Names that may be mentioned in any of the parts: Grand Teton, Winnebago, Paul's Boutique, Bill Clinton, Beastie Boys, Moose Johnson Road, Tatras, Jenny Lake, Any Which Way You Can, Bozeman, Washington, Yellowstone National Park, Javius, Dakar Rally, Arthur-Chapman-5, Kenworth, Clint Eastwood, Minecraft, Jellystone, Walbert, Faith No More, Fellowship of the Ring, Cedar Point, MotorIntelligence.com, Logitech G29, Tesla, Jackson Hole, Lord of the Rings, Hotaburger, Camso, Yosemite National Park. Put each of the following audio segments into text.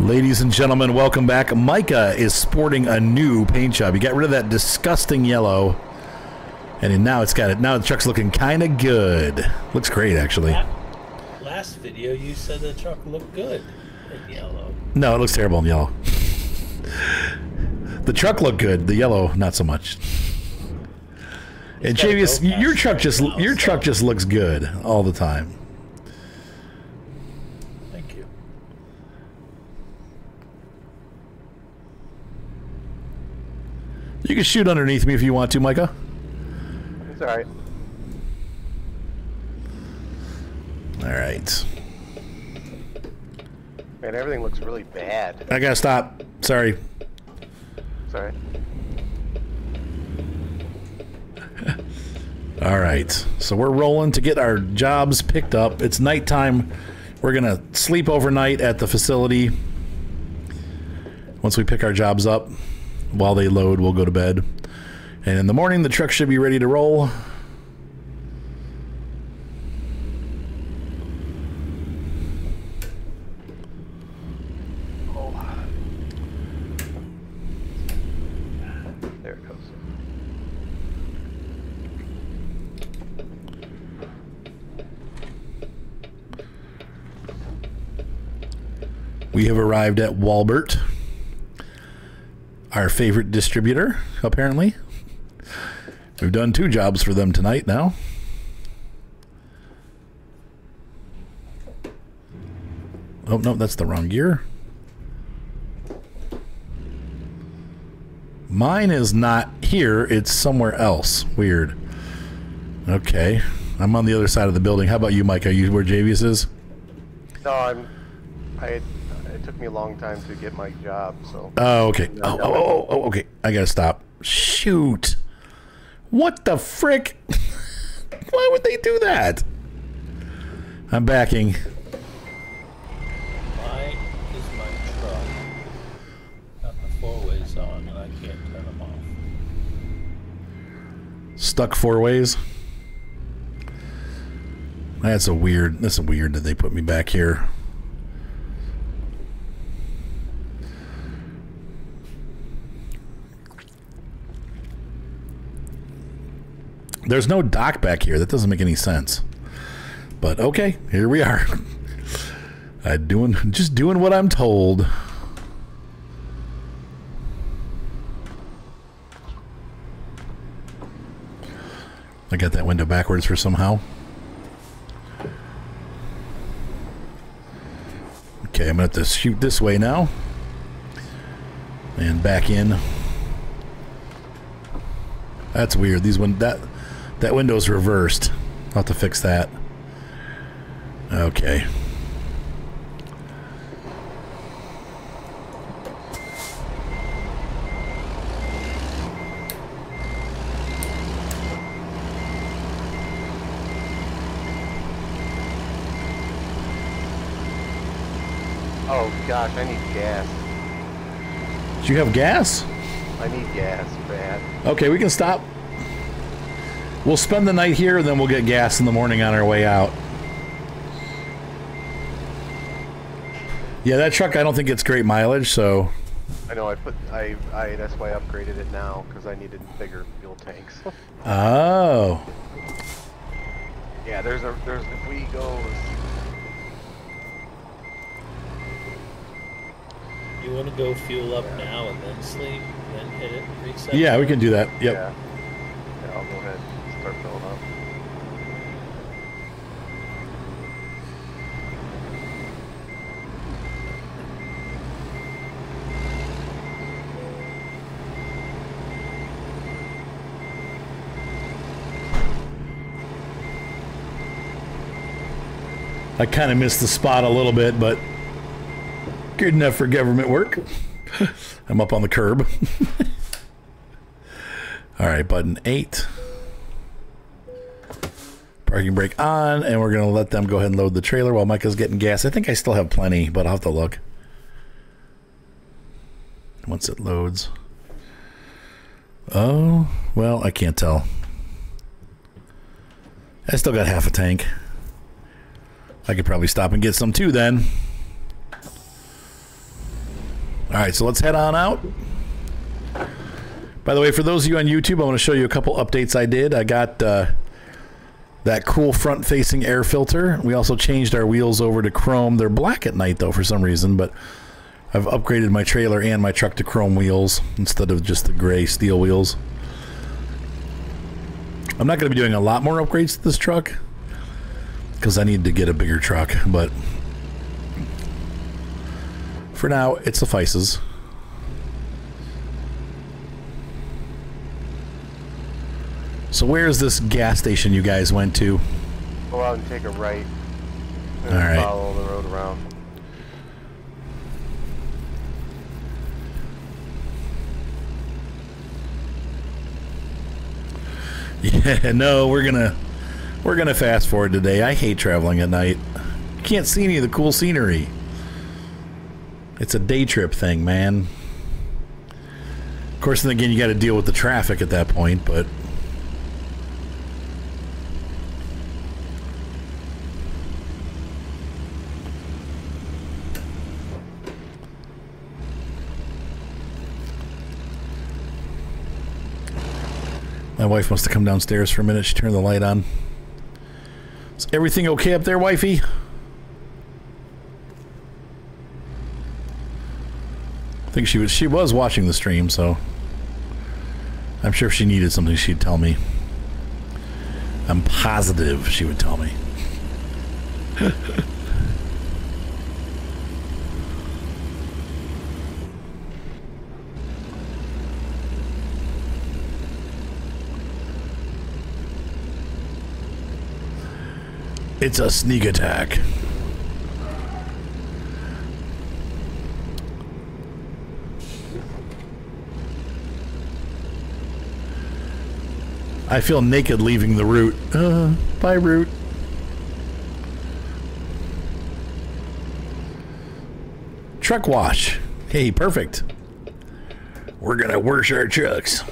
Ladies and gentlemen, welcome back. Micah is sporting a new paint job. He got rid of that disgusting yellow, and now it's got it. Now the truck's looking kind of good. Looks great, actually. Last video, you said the truck looked good in yellow. No, it looks terrible in yellow. The truck looked good. The yellow, not so much. And Javius, your truck just looks good all the time. Thank you. You can shoot underneath me if you want to, Micah. It's all right. All right. Man, everything looks really bad. I gotta stop. Sorry. Sorry. All right, so we're rolling to get our jobs picked up. It's nighttime. We're going to sleep overnight at the facility. Once we pick our jobs up, while they load, we'll go to bed. And in the morning, the truck should be ready to roll. We have arrived at Walbert, our favorite distributor, apparently. We've done two jobs for them tonight now. Oh, no, that's the wrong gear. Mine is not here. It's somewhere else. Weird. Okay. I'm on the other side of the building. How about you, Mike? Are you where Javius is? No, It took me a long time to get my job, so... Oh, okay. Okay. I gotta stop. Shoot. What the frick? Why would they do that? I'm backing. Why is my truck got the four-ways on and I can't turn them off? Stuck four-ways? That's weird that they put me back here. There's no dock back here. That doesn't make any sense. But okay, here we are. Just doing what I'm told. I got that window backwards for somehow. Okay, I'm gonna have to shoot this way now. And back in. That's weird. That window's reversed. I'll have to fix that. Okay. Oh gosh, I need gas. Do you have gas? I need gas, man. Okay, we can stop. We'll spend the night here, and then we'll get gas in the morning on our way out. Yeah, that truck, I don't think it's great mileage, so... I know, that's why I upgraded it now, because I needed bigger fuel tanks. Oh. Yeah, if we go... You want to go fuel up now and then sleep, then hit it, reset? Yeah, we can do that, yep. Yeah. Yeah, I'll go ahead. Filling up. I kind of missed the spot a little bit, but good enough for government work. I'm up on the curb. All right, button 8. Parking brake on, and we're going to let them go ahead and load the trailer while Micah's getting gas. I think I still have plenty, but I'll have to look. Once it loads. Oh, well, I can't tell. I still got half a tank. I could probably stop and get some too then. All right, so let's head on out. By the way, for those of you on YouTube, I want to show you a couple updates I did. I got that cool front-facing air filter. We also changed our wheels over to chrome. They're black at night, though, for some reason, but I've upgraded my trailer and my truck to chrome wheels instead of just the gray steel wheels. I'm not going to be doing a lot more upgrades to this truck because I need to get a bigger truck, but for now, it suffices. So where is this gas station you guys went to? Go out and take a right. And all right. Follow the road around. Yeah, no, we're gonna fast forward today. I hate traveling at night. You can't see any of the cool scenery. It's a day trip thing, man. Of course, then again, you got to deal with the traffic at that point, but. My wife wants to come downstairs for a minute. She turned the light on. Is everything okay up there, wifey? I think she was watching the stream, so I'm sure if she needed something, she'd tell me. I'm positive she would tell me. It's a sneak attack. I feel naked leaving the route. Bye, route. Truck wash. Hey, perfect. We're gonna wash our trucks.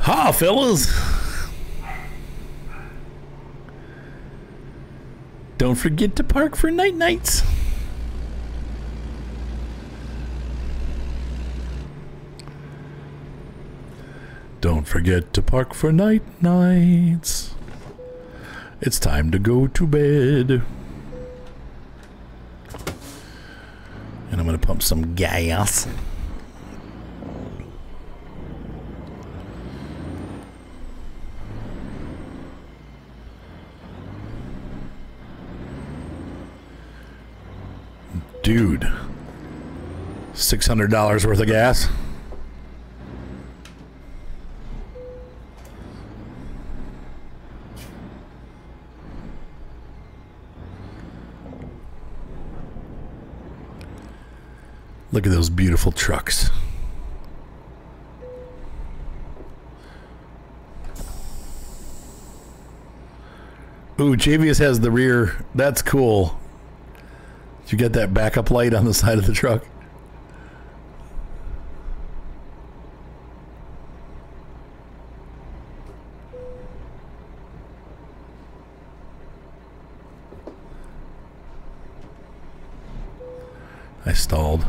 Ha, fellas! Don't forget to park for night-nights. Don't forget to park for night-nights. It's time to go to bed. And I'm gonna pump some gas. Dude, $600 worth of gas. Look at those beautiful trucks. Ooh, JVS has the rear. That's cool. Did you get that backup light on the side of the truck? I stalled.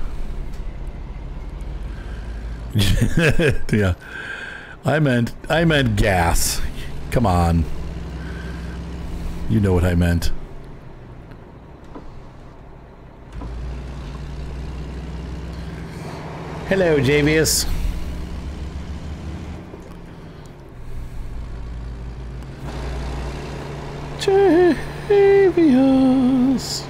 Yeah. I meant gas. Come on. You know what I meant. Hello, JVS. JVS.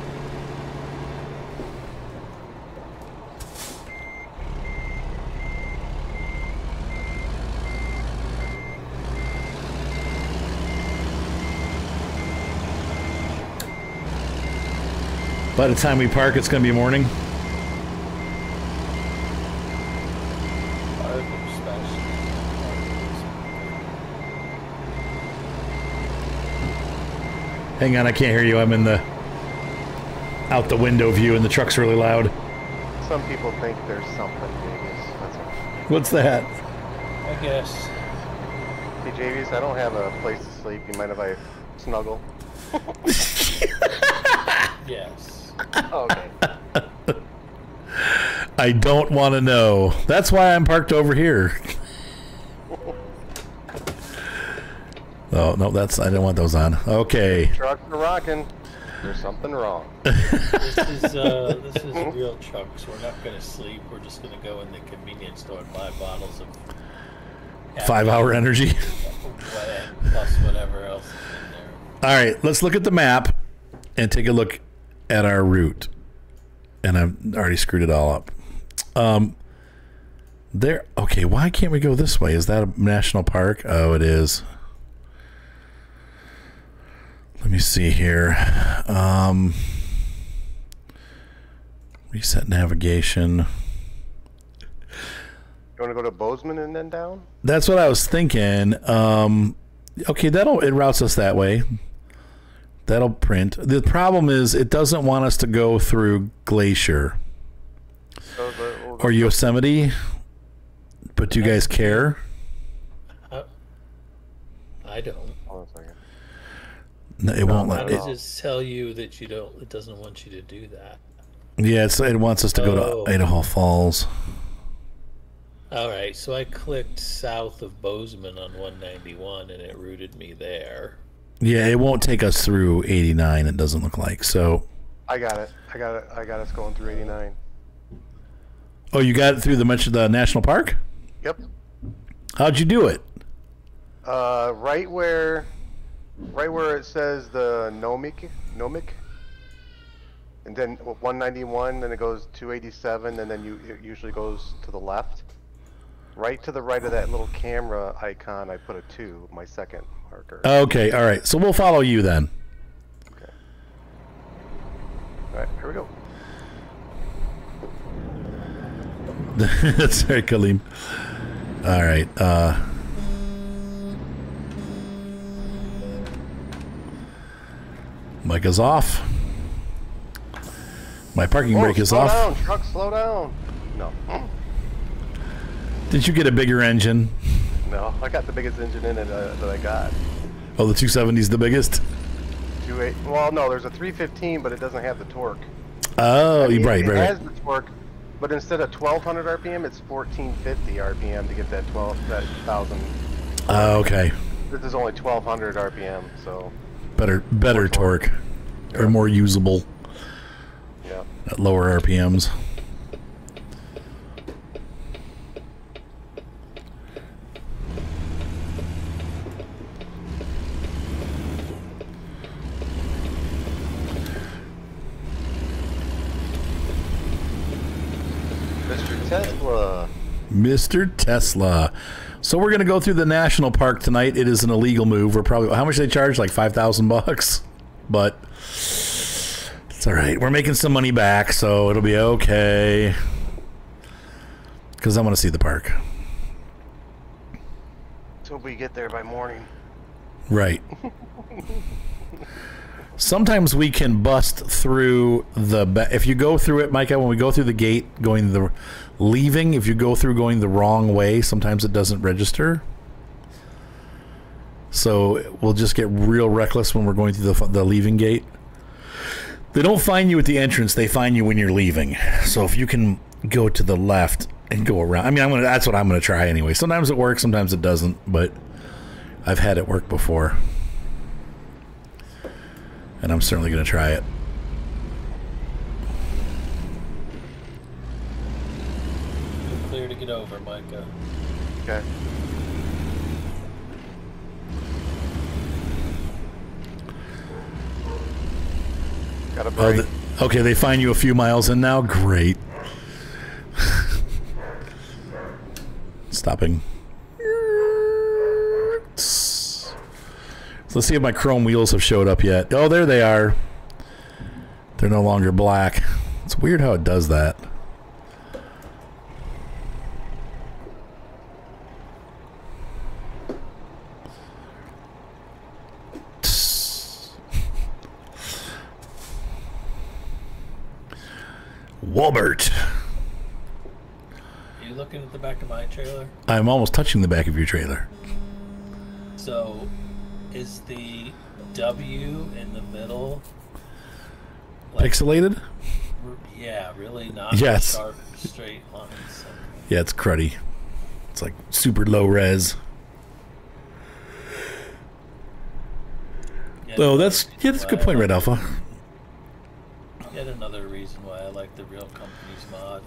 By the time we park, it's going to be morning. Hang on, I can't hear you. I'm in the out the window view and the truck's really loud. Some people think there's something Vegas. That's all. What's that? I guess. Hey, Javies, I don't have a place to sleep. You mind if I snuggle? Yes. Oh, okay. I don't want to know. That's why I'm parked over here. Oh, no, that's... I didn't want those on. Okay. Trucks are rocking. There's something wrong. This is real trucks. We're not going to sleep. We're just going to go in the convenience store and buy bottles of... Five-hour energy. Plus whatever else is in there. All right, let's look at the map and take a look at our route. And I've already screwed it all up. There. Okay, why can't we go this way? Is that a national park? Oh, it is. Let me see here. Reset navigation. You want to go to Bozeman and then down? That's what I was thinking. Okay, it routes us that way. That'll print. The problem is it doesn't want us to go through Glacier or Yosemite. But do you guys care? I don't. Hold on a second. No, it won't let it just tell you that you don't. It doesn't want you to do that. Yeah, it wants us to go to Idaho Falls. All right, so I clicked south of Bozeman on 191, and it routed me there. Yeah, it won't take us through 89. It doesn't look like. So I got it. I got us going through 89. Oh, you got it through the national park? Yep. How'd you do it? Right where it says the Nomic, and then 191, then it goes 287, and then it usually goes to the left. Right to the right of that little camera icon, I put a 2, my second marker. Okay, all right. So we'll follow you then. Okay. All right, here we go. That's right, Kaleem. All right. Mic is off. My parking brake is off. Slow down, truck, slow down. No. Did you get a bigger engine? No, I got the biggest engine in it that I got. Oh, the 270's the biggest? 28. Well, no, there's a 315, but it doesn't have the torque. Oh, I mean, you're right, right. It has the torque, but instead of 1,200 RPM, it's 1,450 RPM to get that 1,000. Oh, okay. This is only 1,200 RPM, so... Better torque, yeah. Or more usable. Yeah. At lower RPMs. Mr. Tesla. Mr. Tesla. So we're going to go through the national park tonight. It is an illegal move. We're probably, how much they charge? Like $5,000 bucks, but it's all right. We're making some money back, so it'll be okay. Because I want to see the park. So we get there by morning. Right. Sometimes we can bust through if you go through it, Micah, when we go through the gate, leaving, if you go through going the wrong way, sometimes it doesn't register. So we'll just get real reckless when we're going through the leaving gate. They don't find you at the entrance, they find you when you're leaving. So if you can go to the left and go around, I mean, that's what I'm going to try anyway. Sometimes it works, sometimes it doesn't, but I've had it work before. And I'm certainly going to try it. Clear to get over, Micah. Okay. Got a break. Okay, they find you a few miles in now. Great. Stopping. So let's see if my chrome wheels have showed up yet. Oh, there they are. They're no longer black. It's weird how it does that. Walbert. You look looking at the back of my trailer. I'm almost touching the back of your trailer. So, is the W in the middle like, pixelated? Yeah, really not yes. Sharp, straight lines. So. Yeah, it's cruddy. It's like super low res. Though so that's a good point, Red Alpha. Yet another reason why I like the Real Companies mod.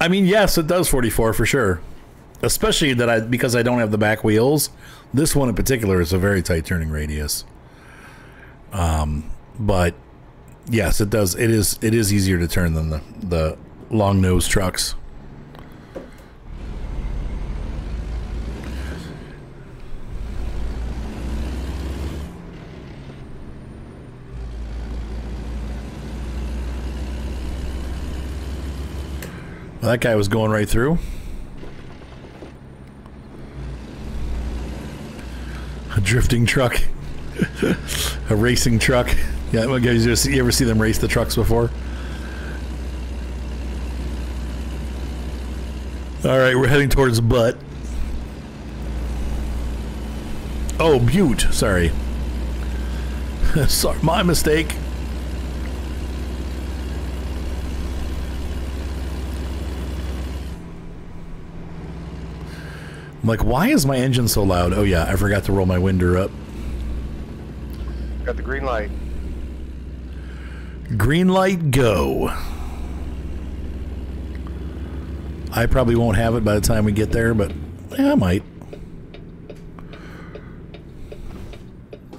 I mean, yes, it does 44 for sure. Especially that because I don't have the back wheels. This one in particular is a very tight turning radius. But yes, it does. It is easier to turn than the long nose trucks. Well, that guy was going right through. A drifting truck. A racing truck. Yeah, you ever see them race the trucks before? Alright, we're heading towards Butte. Oh, Butte. Sorry. Sorry, my mistake. I'm like, why is my engine so loud? Oh yeah, I forgot to roll my winder up. Got the green light. Green light, go. I probably won't have it by the time we get there, but yeah, I might.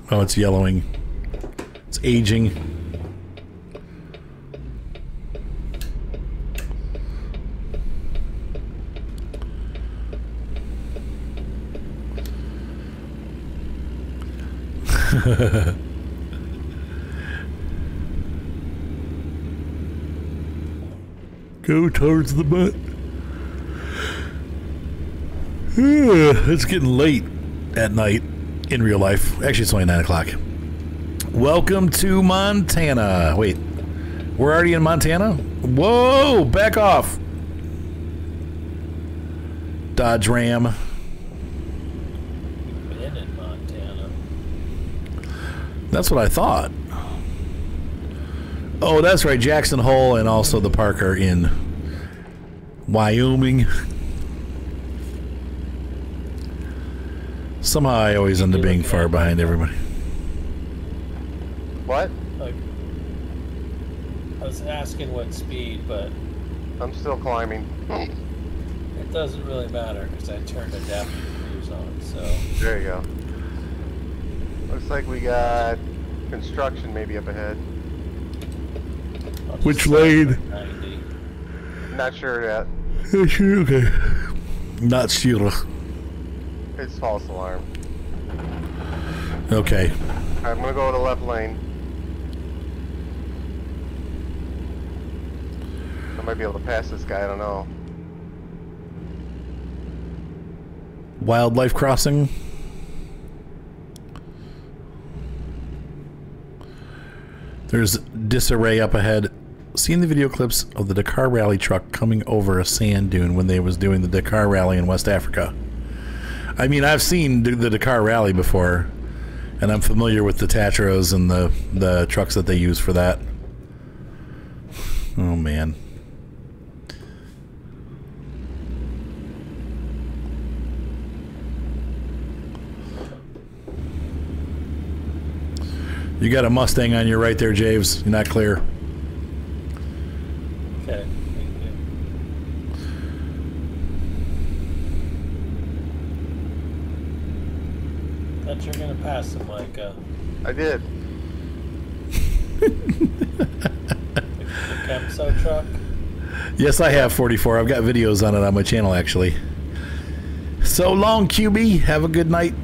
Oh, it's yellowing. It's aging. Go towards the butt. It's getting late at night in real life. Actually, it's only 9 o'clock. Welcome to Montana. Wait, we're already in Montana? Whoa, back off. Dodge Ram. That's what I thought. Oh, that's right. Jackson Hole and also the park are in Wyoming. Somehow I always end up being far behind everybody. What? I was asking what speed, but... I'm still climbing. It doesn't really matter because I turned adaptive cruise on, so... There you go. Looks like we got construction maybe up ahead. Which lane? 90. Not sure yet. Okay. Not sure. It's false alarm. Okay. I'm gonna go to the left lane. I might be able to pass this guy. I don't know. Wildlife crossing. There's disarray up ahead. Seen the video clips of the Dakar Rally truck coming over a sand dune when they was doing the Dakar Rally in West Africa. I mean, I've seen the Dakar Rally before, and I'm familiar with the Tatras and the trucks that they use for that. Oh, man. You got a Mustang on your right there, Javes. You're not clear. Okay. Thought you were going to pass him, Micah. I did. the Camso truck? Yes, I have 44. I've got videos on it on my channel, actually. So long, QB. Have a good night.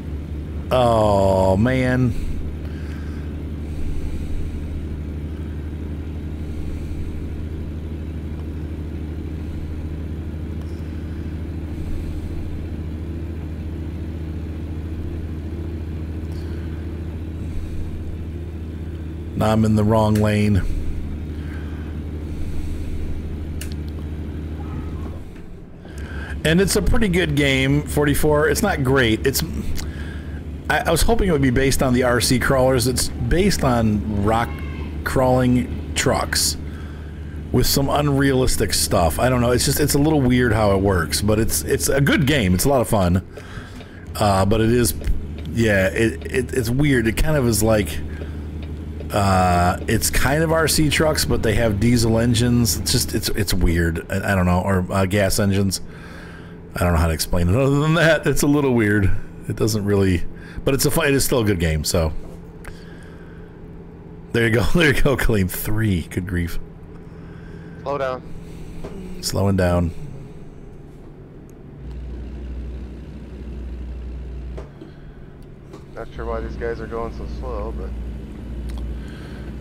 Oh, man. I'm in the wrong lane. And it's a pretty good game, 44. It's not great. It's I was hoping it would be based on the RC crawlers. It's based on rock crawling trucks with some unrealistic stuff. I don't know. It's just it's a little weird how it works, but it's a good game. It's a lot of fun. But it is, yeah, it's weird. It kind of is like it's kind of RC trucks, but they have diesel engines. It's just it's weird. I don't know, or gas engines. I don't know how to explain it. Other than that, it's a little weird. It doesn't really, but it's a fun. It is still a good game. So there you go. There you go. Claim 3. Good grief. Slow down. Slowing down. Not sure why these guys are going so slow, but.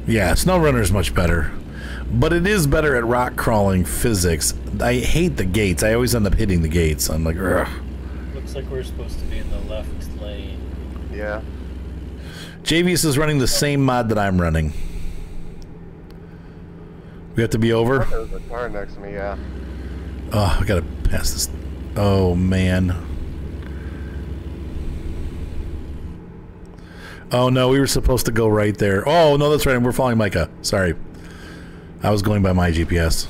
Yeah, SnowRunner's much better, but it is better at rock crawling physics. I hate the gates. I always end up hitting the gates. I'm like, ugh. Looks like we're supposed to be in the left lane. Yeah. JVS is running the same mod that I'm running. We have to be over. There's a car next to me, yeah. Oh, I gotta pass this. Oh, man. Oh, no, we were supposed to go right there. Oh, no, that's right. We're following Micah. Sorry. I was going by my GPS.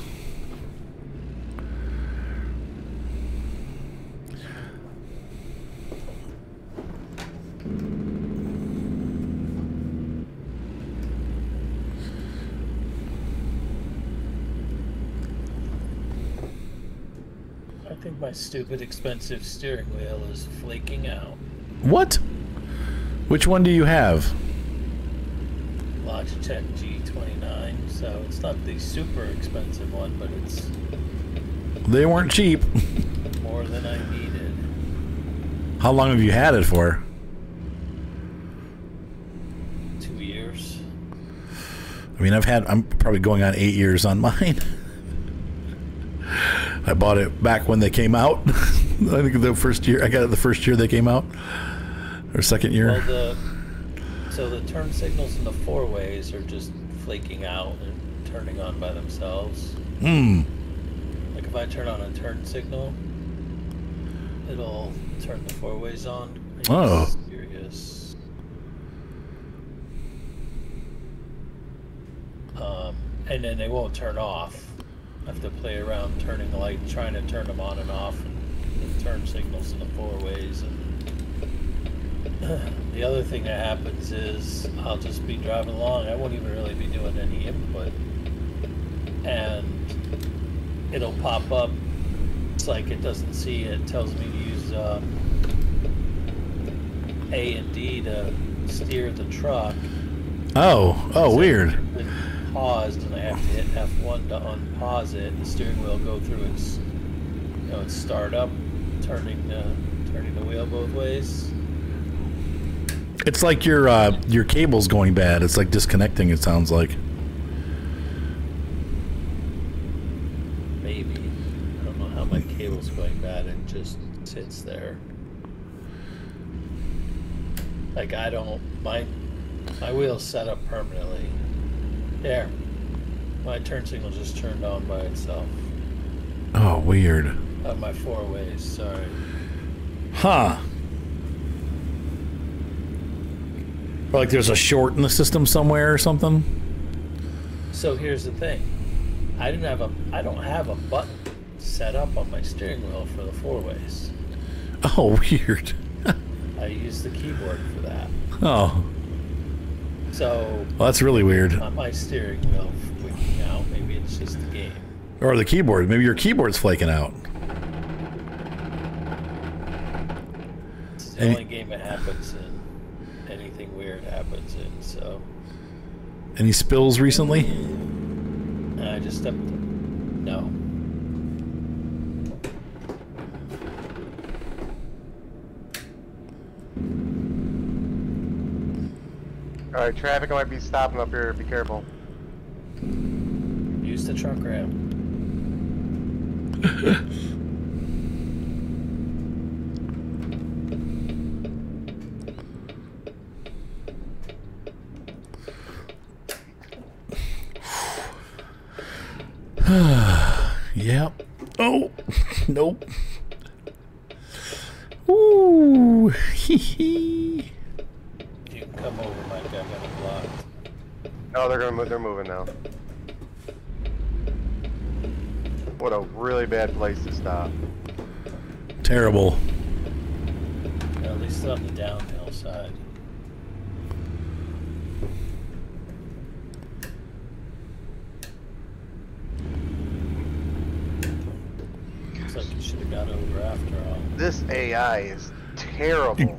I think my stupid, expensive steering wheel is flaking out. What? Which one do you have? Logitech G29, so it's not the super expensive one, but it's... They weren't cheap. More than I needed. How long have you had it for? 2 years. I mean, I'm probably going on 8 years on mine. I bought it back when they came out. I think the first year, I got it the first year they came out. Or second year. Well, so the turn signals in the four ways are just flaking out and turning on by themselves. Hmm. Like if I turn on a turn signal, it'll turn the four ways on. Oh. Serious. And then they won't turn off. I have to play around turning the light, trying to turn them on and off, and the turn signals in the four ways. And the other thing that happens is I'll just be driving along. I won't even really be doing any input. And it'll pop up. It's like it doesn't see it. It tells me to use A and D to steer the truck. Oh, oh, so weird. It's paused, and I have to hit F1 to unpause it. The steering wheel go through its, you know, its start up, turning the wheel both ways. It's like your cable's going bad. It's like disconnecting, it sounds like. Maybe. I don't know how my cable's going bad. It just sits there. Like I don't... My wheel's set up permanently. There. My turn signal just turned on by itself. Oh, weird. My four ways, sorry. Huh. Or like there's a short in the system somewhere or something. So here's the thing, I don't have a button set up on my steering wheel for the four ways. Oh, weird. I use the keyboard for that. Oh. So. Well, that's really weird. Not my steering wheel flaking out. Maybe it's just the game. Or the keyboard. Maybe your keyboard's flaking out. It's the only game it happens in. Anything weird happens in, so. Any spills recently? I just stepped. No. All right, traffic might be stopping up here. Be careful. Use the trunk ramp. Yep. Oh, nope. You can come over, Mike. I've got it blocked. No, they're gonna move. They're moving now. What a really bad place to stop. Terrible. At least on the downhill side. Looks like you should have got over after all. This AI is terrible.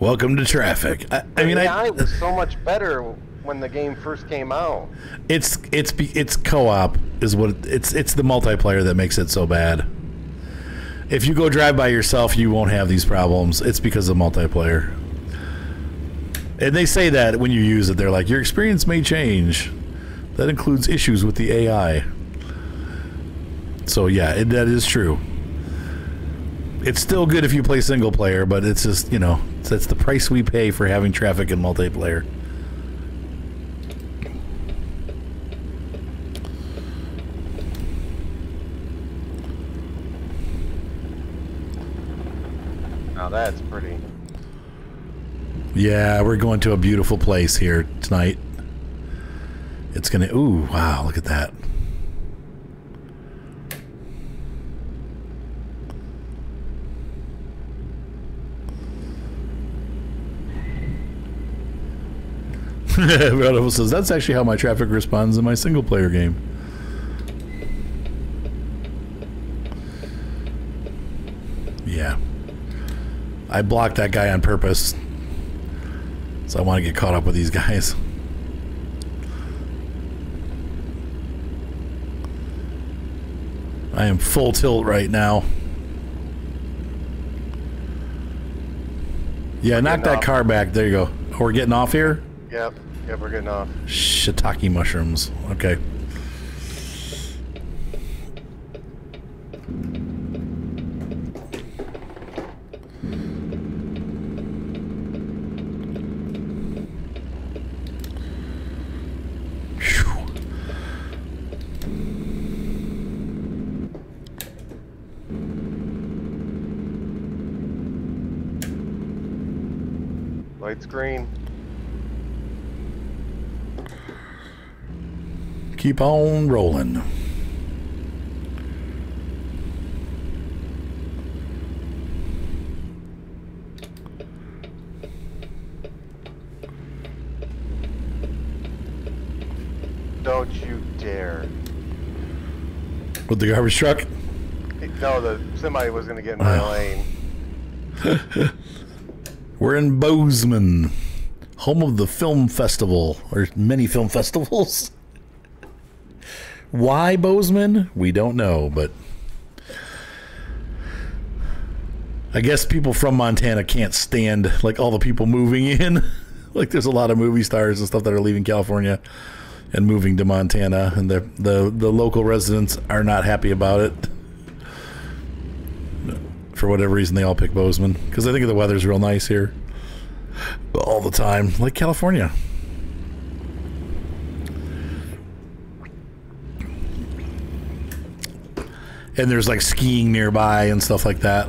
Welcome to traffic. I mean, AI was so much better when the game first came out. It's co-op is what it's the multiplayer that makes it so bad. If you go drive by yourself, you won't have these problems. It's because of multiplayer. And they say that when you use it, they're like, your experience may change. That includes issues with the AI. So yeah, that is true. It's still good if you play single player, but it's just, you know, that's the price we pay for having traffic in multiplayer. Now that's pretty. Yeah, we're going to a beautiful place here tonight. It's gonna, ooh, wow, look at that. Rodolfo says, that's actually how my traffic responds in my single player game. Yeah. I blocked that guy on purpose. So I want to get caught up with these guys. I am full tilt right now. Yeah, knock that car back. There you go. Oh, we're getting off here? Yep. Yep, we're getting off. Shiitake mushrooms. Okay. Light's green. Keep on rolling. Don't you dare. With the garbage truck? No, somebody was going to get in my lane. We're in Bozeman, home of the film festival, or many film festivals. Why Bozeman? We don't know, but I guess people from Montana can't stand, like, all the people moving in. Like, there's a lot of movie stars and stuff that are leaving California and moving to Montana, and the local residents are not happy about it. For whatever reason, they all pick Bozeman because I think the weather's real nice here all the time, like California. And there's like skiing nearby and stuff like that.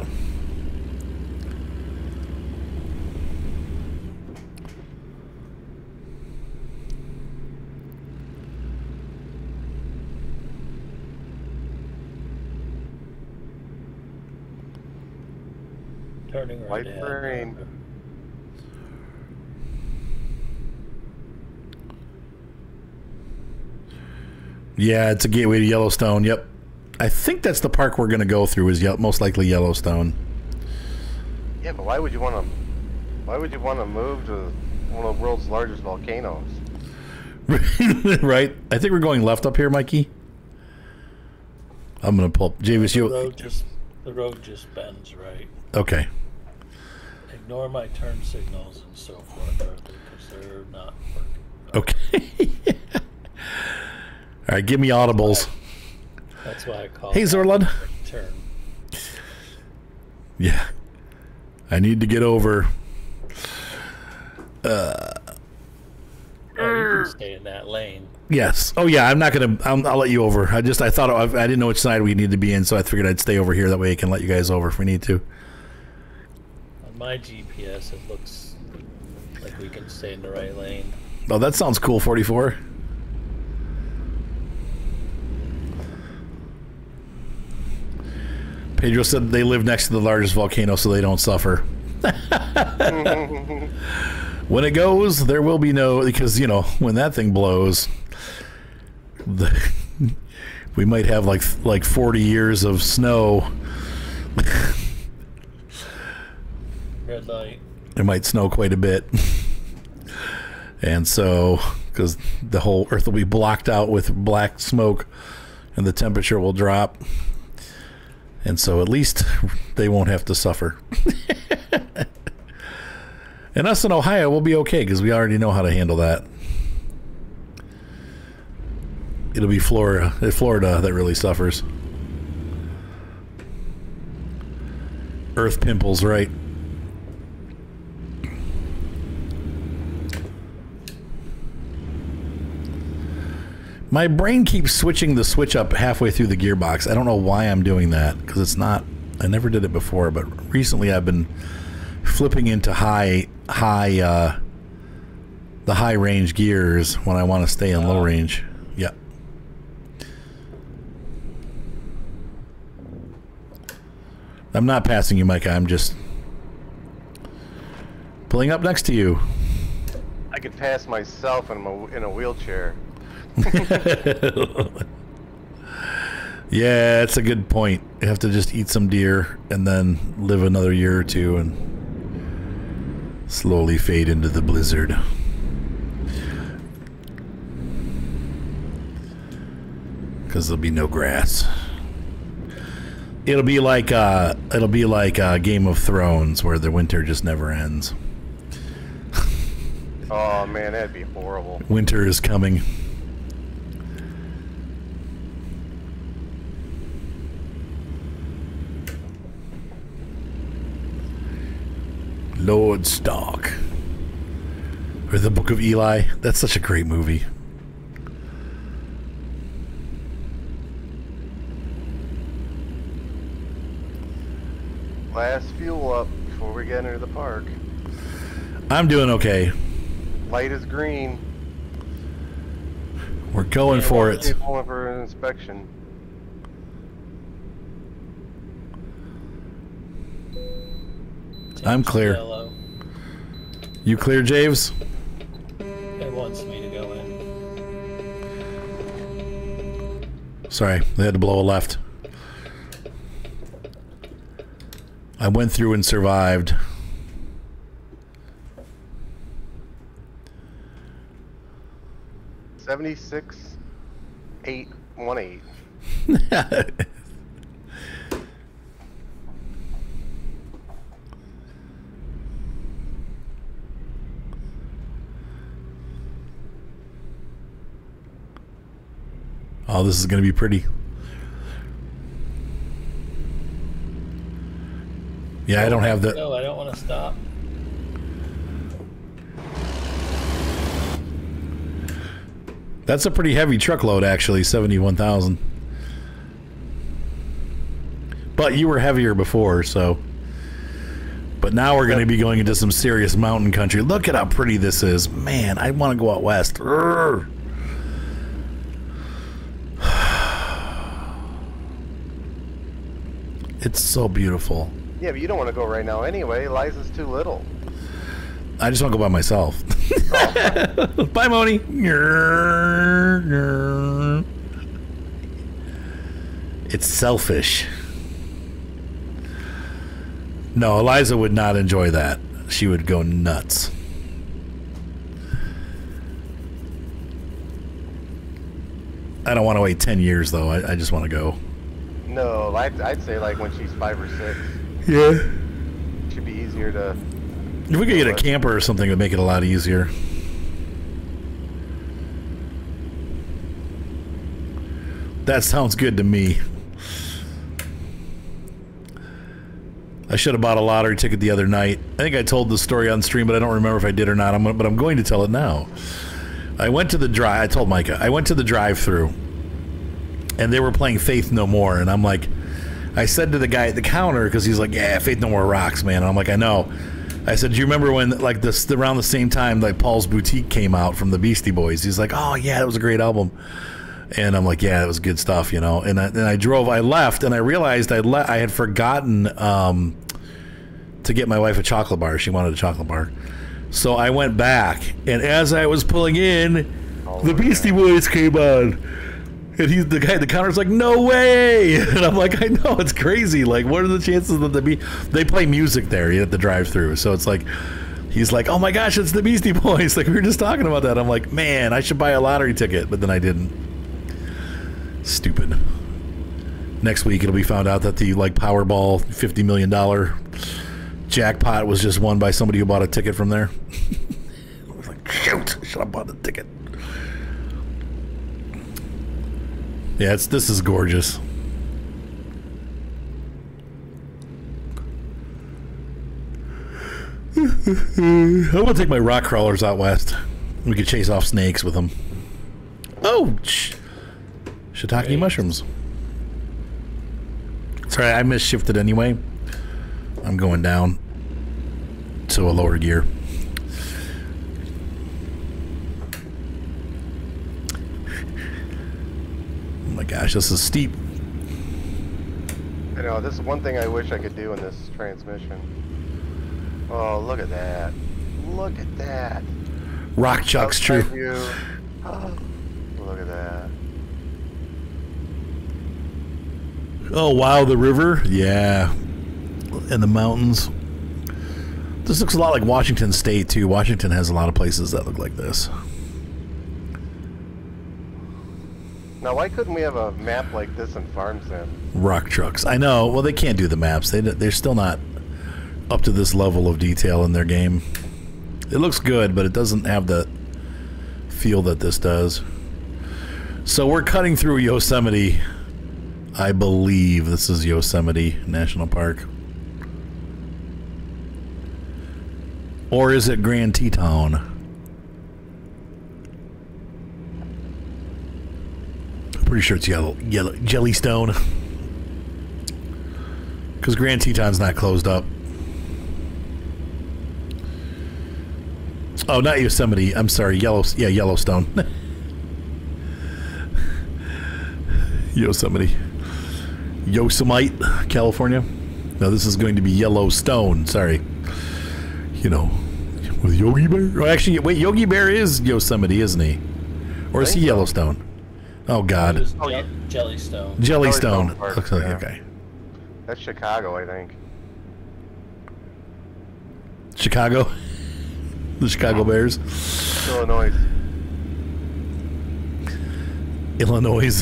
Turning right green. Yeah, it's a gateway to Yellowstone. Yep, I think that's the park we're gonna go through. Is most likely Yellowstone. Yeah, but why would you want to? Why would you want to move to one of the world's largest volcanoes? Right. I think we're going left up here, Mikey. I'm gonna pull up Javis. The road just bends right. Okay. Ignore my turn signals and so forth because they're not working. Okay. All right, give me audibles. That's why I call. Hey, Zorlund. Turn. Yeah. I need to get over. Oh, you can stay in that lane. Yes. Oh yeah. I'm not gonna. I'll let you over. I thought I didn't know which side we needed to be in, so I figured I'd stay over here. That way I can let you guys over if we need to. my GPS, it looks like we can stay in the right lane. Oh, that sounds cool, 44. Pedro said they live next to the largest volcano, so they don't suffer. When it goes, there will be no... Because, you know, when that thing blows... we might have like 40 years of snow. Red light. It might snow quite a bit. And so, because the whole earth will be blocked out with black smoke and the temperature will drop. And so at least they won't have to suffer. And us in Ohio will be okay because we already know how to handle that. It'll be Florida that really suffers. Earth pimples, right? My brain keeps switching the switch up halfway through the gearbox. I don't know why I'm doing that, because it's not... I never did it before, but recently I've been flipping into the high range gears when I want to stay in low range. Yeah. I'm not passing you, Micah. I'm just pulling up next to you. I could pass myself in a wheelchair. Yeah, that's a good point. You have to just eat some deer and then live another year or two and slowly fade into the blizzard. Because there'll be no grass. It'll be like Game of Thrones, where the winter just never ends. Oh man, that'd be horrible. Winter is coming. Lord Stark, or the Book of Eli. That's such a great movie. Last fuel up before we get into the park. I'm doing okay. Light is green. We're going for it. We're going for an inspection. I'm clear. Yellow. You clear, Javes? It wants me to go in. Sorry, they had to blow a left. I went through and survived. $76,818. Oh, this is going to be pretty. Yeah, I don't have the... No, I don't want to stop. That's a pretty heavy truckload, actually, 71,000. But you were heavier before, so... But now we're going to be going into some serious mountain country. Look at how pretty this is. Man, I want to go out west. Urgh. It's so beautiful. Yeah, but you don't want to go right now anyway. Liza's too little. I just want to go by myself. Oh. Bye, Moni. It's selfish. No, Eliza would not enjoy that. She would go nuts. I don't want to wait 10 years, though. I just want to go. No, I'd say like when she's 5 or 6. Yeah. It should be easier to... If we could get a camper or something, it would make it a lot easier. That sounds good to me. I should have bought a lottery ticket the other night. I think I told the story on stream, but I don't remember if I did or not. But I'm going to tell it now. I went to the drive... I told Micah. I went to the drive-thru. And they were playing Faith No More, and I'm like, I said to the guy at the counter, because he's like, yeah, Faith No More rocks, man. And I'm like, I know. I said, do you remember when, like, this around the same time, like, Paul's Boutique came out from the Beastie Boys? He's like, oh yeah, that was a great album. And I'm like, yeah, it was good stuff, you know. And I drove, I left, and I realized I had forgotten to get my wife a chocolate bar. She wanted a chocolate bar. So I went back, and as I was pulling in, the Beastie Boys came on. And he's the guy at the counter's like, no way! And I'm like, I know, it's crazy. Like, what are the chances that they play music there at the drive-thru? So it's like, he's like, oh my gosh, it's the Beastie Boys. Like, we were just talking about that. I'm like, man, I should buy a lottery ticket, but then I didn't. Stupid. Next week it'll be found out that the, like, Powerball $50 million jackpot was just won by somebody who bought a ticket from there. I was like, shoot, I should have bought a ticket. Yeah, this is gorgeous. I'm gonna take my rock crawlers out west. We could chase off snakes with them. Oh, shiitake mushrooms. Sorry, I misshifted anyway. I'm going down to a lower gear. Oh my gosh, this is steep. I know, this is one thing I wish I could do in this transmission. Oh, look at that. Look at that. Rock chucks, true. Oh, look at that. Oh, wow, the river? Yeah. And the mountains. This looks a lot like Washington State, too. Washington has a lot of places that look like this. Now, why couldn't we have a map like this in Farm Sim? Rock trucks. I know. Well, they can't do the maps. They're still not up to this level of detail in their game. It looks good, but it doesn't have the feel that this does. So we're cutting through Yosemite. I believe this is Yosemite National Park. Or is it Grand Teton? Pretty sure it's Yellowstone. Because Grand Teton's not closed up. Oh, not Yosemite. I'm sorry, Yellowstone. Yosemite. Yosemite, California. No, this is going to be Yellowstone. Sorry. You know, with Yogi Bear. Oh, actually, wait, Yogi Bear is Yosemite, isn't he? Or is he Yellowstone? Oh, God. Oh, yeah. Jellystone. Jellystone. Looks like, yeah. Okay. That's Chicago, I think. Chicago? The Chicago Bears? Illinois. Illinois.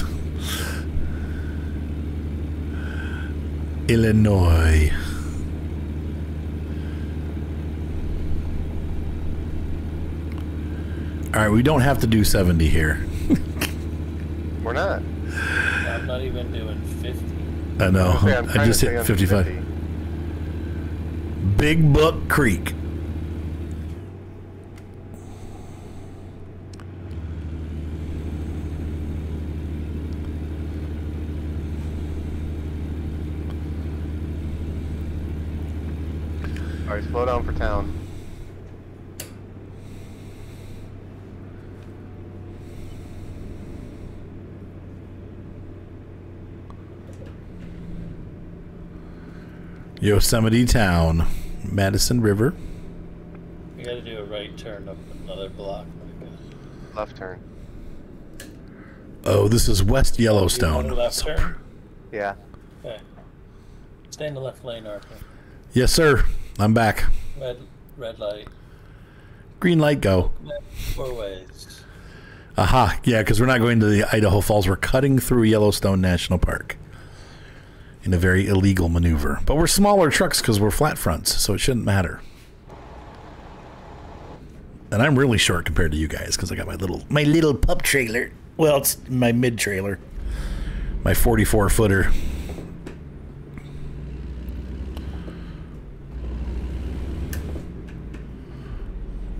Illinois. Alright, we don't have to do 70 here. We're not. I'm not even doing 50. I know. I just hit 55. 50. Big Buck Creek. Alright, slow down for town. Yosemite Town, Madison River. You gotta do a right turn up another block. Left turn. Oh, this is West Yellowstone. You want a left turn? Yeah. Okay. Stay in the left lane, Arthur. Yes, sir. I'm back. Red light. Green light, go. Four ways. Aha, yeah, because we're not going to the Idaho Falls. We're cutting through Yellowstone National Park. In a very illegal maneuver. But we're smaller trucks because we're flat fronts, so it shouldn't matter. And I'm really short compared to you guys because I got my little pup trailer. Well, it's my mid trailer. My 44 footer.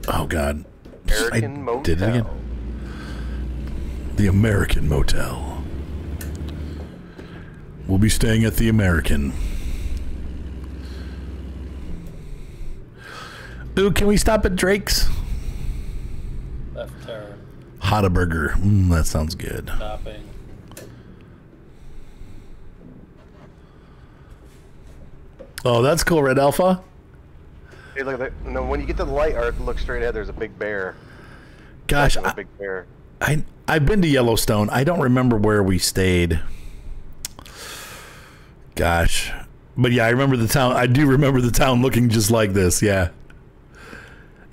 Oh God. American Motel. Did it again. The American Motel. We'll be staying at the American. Ooh, can we stop at Drake's? Left turn. Hotaburger. That sounds good. Stopping. Oh, that's cool, Red Alpha. Hey, look at that. No, when you get to the light art, look straight ahead. There's a big bear. Gosh, a big bear. I've been to Yellowstone. I don't remember where we stayed. Gosh, but yeah, I remember the town. I do remember the town looking just like this. Yeah,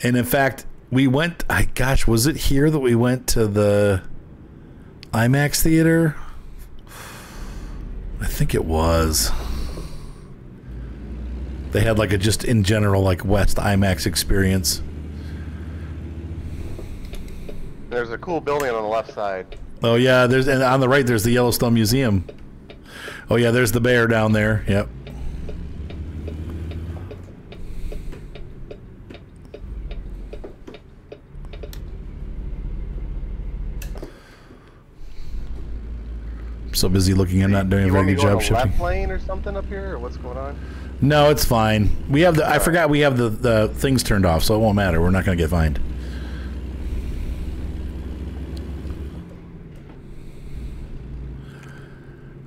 and in fact, we went. Gosh, was it here that we went to the IMAX theater? I think it was. They had like a just in general like West IMAX experience. There's a cool building on the left side. Oh yeah, there's, and on the right there's the Yellowstone Museum. Oh yeah, there's the bear down there. Yep. I'm so busy looking. I'm not doing a very good job shipping. Left lane or something up here, or what's going on? No, it's fine. We have the. I forgot we have the things turned off, so it won't matter. We're not going to get fined.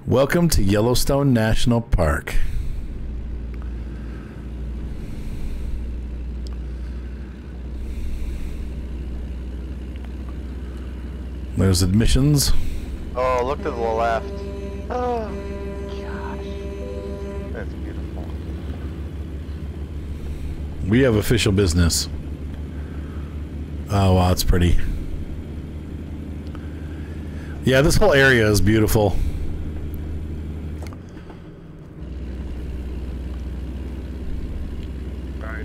Welcome to Yellowstone National Park. There's admissions. Oh, look to the left. Oh, gosh. That's beautiful. We have official business. Oh, wow, it's pretty. Yeah, this whole area is beautiful.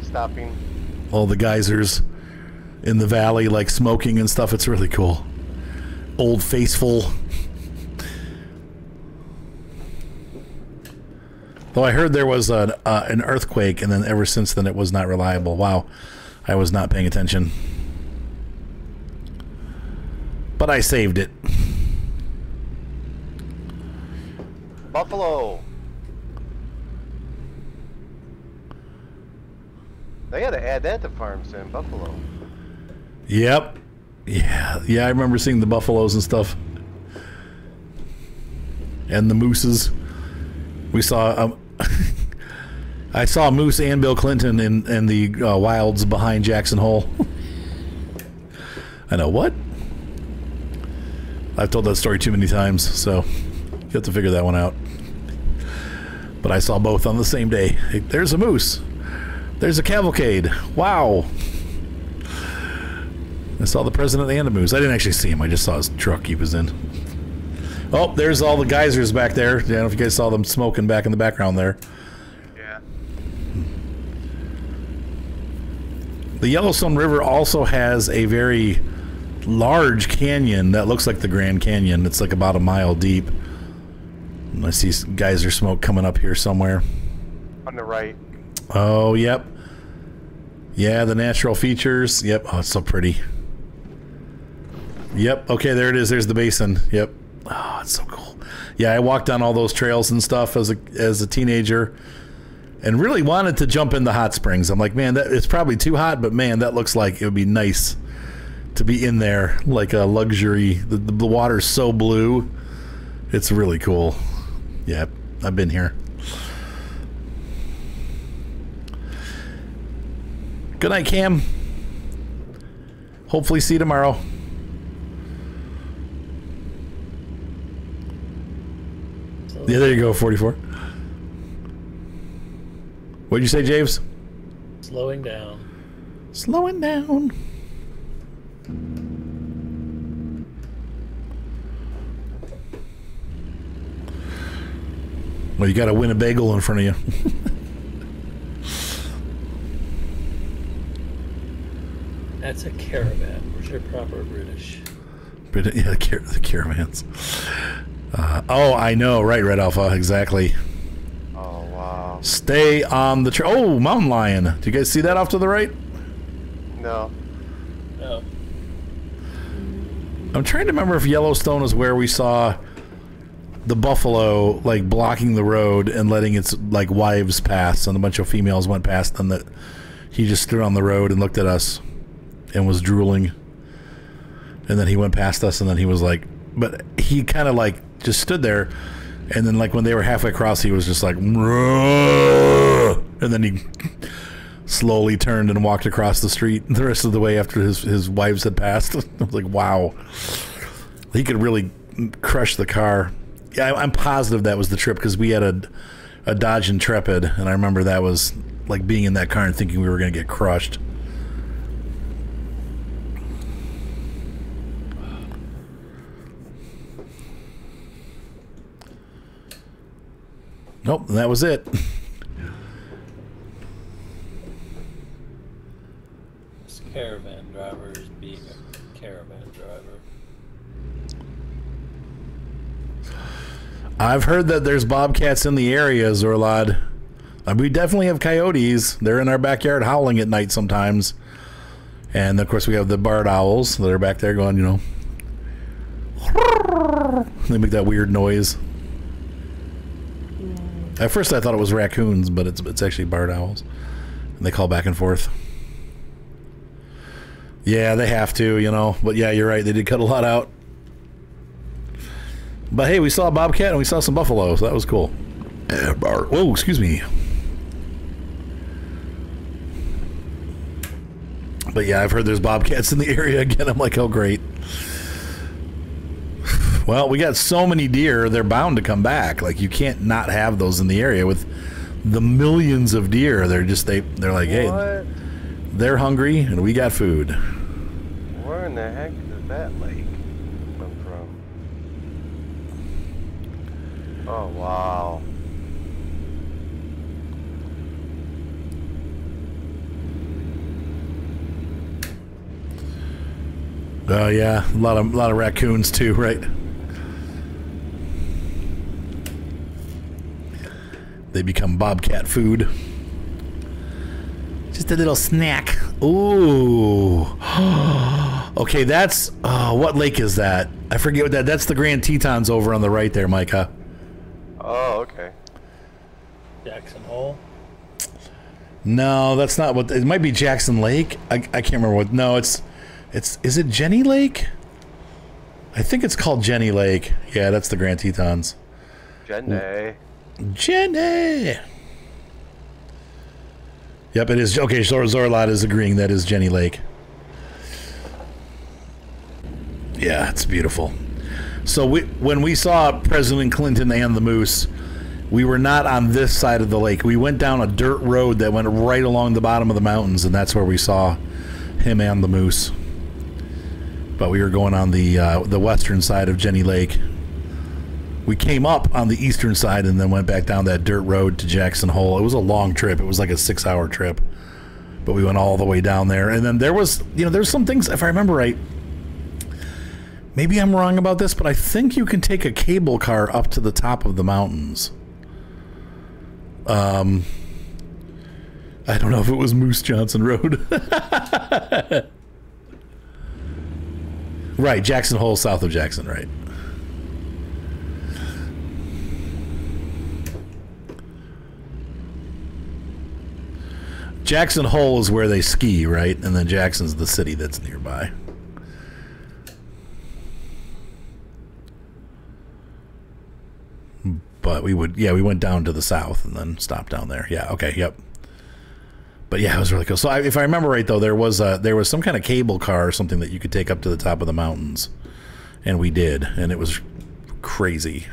Stopping. All the geysers in the valley, like smoking and stuff. It's really cool. Old Faithful. Though I heard there was an earthquake, and then ever since then it was not reliable. Wow, I was not paying attention, but I saved it. Buffalo. They had to add that to farm sim buffalo. Yep. Yeah. Yeah, I remember seeing the buffaloes and stuff. And the mooses. We saw... I saw Moose and Bill Clinton in the wilds behind Jackson Hole. I know. What? I've told that story too many times, so you have to figure that one out. But I saw both on the same day. Hey, there's a moose. There's a cavalcade. Wow. I saw the president and the moose. I didn't actually see him. I just saw his truck he was in. Oh, there's all the geysers back there. I don't know if you guys saw them smoking back in the background there. Yeah. The Yellowstone River also has a very large canyon that looks like the Grand Canyon. It's like about a mile deep. And I see geyser smoke coming up here somewhere. On the right. Oh, yep. Yeah, the natural features. Yep. Oh, it's so pretty. Yep. Okay, there it is. There's the basin. Yep. Oh, it's so cool. Yeah, I walked down all those trails and stuff as a teenager and really wanted to jump in the hot springs. I'm like, man, it's probably too hot, but man, that looks like it would be nice to be in there like a luxury. The water's so blue. It's really cool. Yep. I've been here. Good night, Cam. Hopefully see you tomorrow. Yeah, there you go, 44. What'd you say, Javes? Slowing down. Slowing down. Well, you got a Winnebago in front of you. That's a caravan. Where's your proper British? Yeah, the caravans. Oh, I know. Right, Red Alpha. Exactly. Oh, wow. Stay on the trail. Oh, mountain lion. Do you guys see that off to the right? No. No. I'm trying to remember if Yellowstone is where we saw the buffalo, like, blocking the road and letting its, like, wives pass, and a bunch of females went past, and the He just stood on the road and looked at us and was drooling. And then he went past us, and then he was like, but he kind of like just stood there. And then like when they were halfway across, he was just like, Mrrr! And then he slowly turned and walked across the street the rest of the way after his wives had passed. I was like, wow, he could really crush the car. Yeah, I'm positive that was the trip, because we had a Dodge Intrepid, and I remember that was like being in that car and thinking we were going to get crushed. Nope, that was it. This caravan driver is being a caravan driver. I've heard that there's bobcats in the area, Zorlad. We definitely have coyotes. They're in our backyard howling at night sometimes. And of course we have the barred owls that are back there going, you know. They make that weird noise. At first I thought it was raccoons, but it's actually barred owls. And they call back and forth. Yeah, they have to, you know. But yeah, you're right. They did cut a lot out. But hey, we saw a bobcat and we saw some buffalo, so that was cool. Whoa, excuse me. But yeah, I've heard there's bobcats in the area again. I'm like, oh, great. Well, we got so many deer, they're bound to come back. Like, you can't not have those in the area with the millions of deer. They're just, they're like, hey, what? They're hungry and we got food. Where in the heck does that lake come from? Oh, wow. Oh, yeah, a lot of raccoons too, right? They become bobcat food. Just a little snack. Ooh. Okay, that's... what lake is that? I forget what that... That's the Grand Tetons over on the right there, Micah. Oh, okay. Jackson Hole? No, that's not what... It might be Jackson Lake. I can't remember what... No, it's... Is it Jenny Lake? I think it's called Jenny Lake. Yeah, that's the Grand Tetons. Jenny. Ooh. Jenny. Yep, it is. Okay, Zorlad is agreeing that is Jenny Lake. Yeah, it's beautiful. So when we saw President Clinton and the moose, we were not on this side of the lake. We went down a dirt road that went right along the bottom of the mountains, and that's where we saw him and the moose. But we were going on the western side of Jenny Lake. We came up on the eastern side and then went back down that dirt road to Jackson Hole. It was a long trip. It was like a 6-hour trip. But we went all the way down there. And then there was, you know, there's some things, if I remember right, maybe I'm wrong about this, but I think you can take a cable car up to the top of the mountains. I don't know if it was Moose Johnson Road. Right, Jackson Hole, south of Jackson, right. Jackson Hole is where they ski, right? And then Jackson's the city that's nearby. But we would, yeah, we went down to the south and then stopped down there. Yeah, okay, yep. But yeah, it was really cool. So if I remember right, though, there was some kind of cable car or something that you could take up to the top of the mountains, and we did, and it was crazy.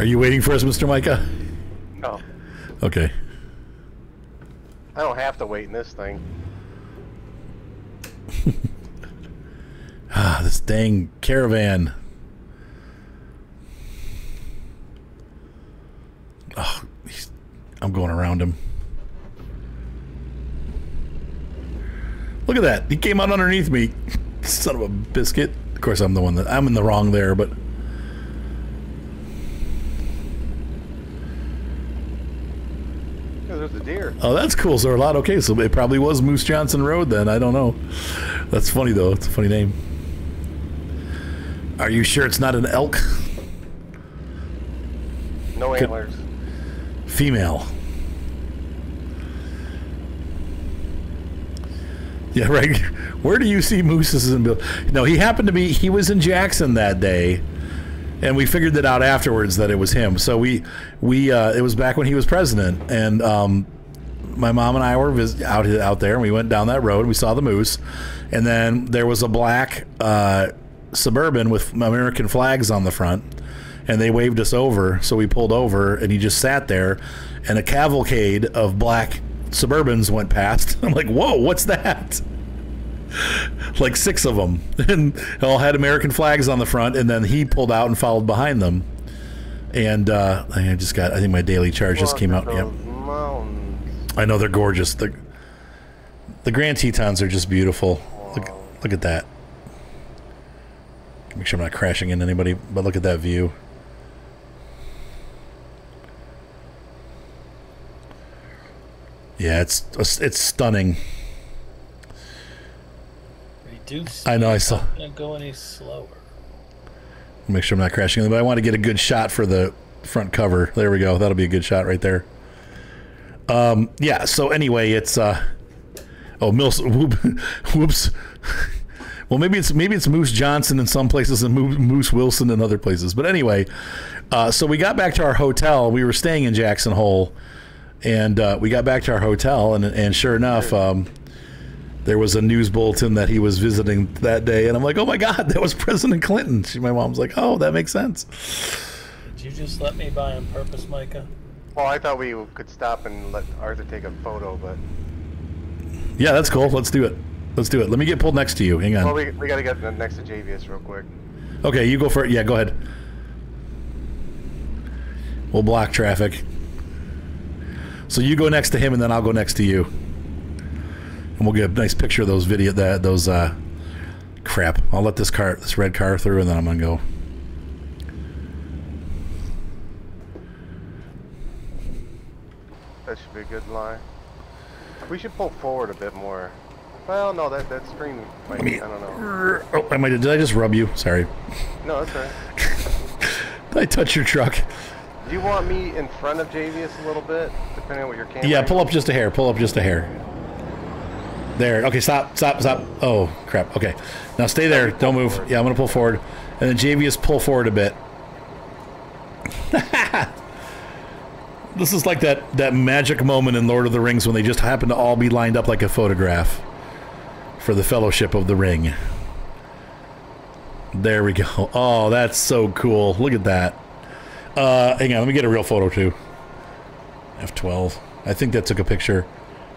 Are you waiting for us, Mr. Micah? No. Okay. I don't have to wait in this thing. This dang caravan. Oh, I'm going around him. Look at that. He came out underneath me. Son of a biscuit. Of course, I'm the one that... I'm in the wrong there, but... The deer. Oh, that's cool, Zorlad. Okay, so it probably was Moose Johnson Road then. I don't know. That's funny, though. It's a funny name. Are you sure it's not an elk? No antlers. Female. Yeah, right. Where do you see mooses in Bill? No, he happened to be, he was in Jackson that day, and we figured it out afterwards that it was him. So we it was back when he was president, and my mom and I were out there, and we went down that road, and we saw the moose, and then there was a black Suburban with American flags on the front, and they waved us over, so we pulled over, and he just sat there, and a cavalcade of black Suburbans went past. I'm like, whoa, what's that? Like 6 of them, and all had American flags on the front, and then he pulled out and followed behind them. And I just got, I think my daily charge just came out. Yep. I know, they're gorgeous. The Grand Tetons are just beautiful. Look at that. Make sure I'm not crashing into anybody, but look at that view. Yeah, it's stunning. Reduce. I know, I saw. Not gonna go any slower. Make sure I'm not crashing in, but I want to get a good shot for the front cover. There we go. That'll be a good shot right there. Yeah. So anyway, it's oh, whoops. Well, maybe it's Moose Johnson in some places and Moose Wilson in other places. But anyway, so we got back to our hotel. We were staying in Jackson Hole. And we got back to our hotel, and sure enough, there was a news bulletin that he was visiting that day. And I'm like, oh, my God, that was President Clinton. My mom's like, oh, that makes sense. Did you just let me by on purpose, Micah? Well, I thought we could stop and let Arthur take a photo, but... Yeah, that's cool. Let's do it. Let's do it. Let me get pulled next to you. Hang on. Well, we got to get next to JVS real quick. Okay, you go for it. Yeah, go ahead. We'll block traffic. So you go next to him, and then I'll go next to you, and we'll get a nice picture of those crap. I'll let this red car through, and then I'm gonna go. That should be a good line. We should pull forward a bit more. Well, no, that screen might be, I don't know. Oh, I might. Did I just rub you? Sorry. No, that's right. Did I touch your truck? Do you want me in front of Javius a little bit, depending on what your camera? Yeah, pull up just a hair. Pull up just a hair. There. Okay, stop. Oh, crap. Okay. Now stay there. Don't move. Yeah, I'm going to pull forward. And then Javius, pull forward a bit. This is like that magic moment in Lord of the Rings when they just happen to all be lined up like a photograph for the Fellowship of the Ring. There we go. Oh, that's so cool. Look at that. Hang on, let me get a real photo too. F12. I think that took a picture.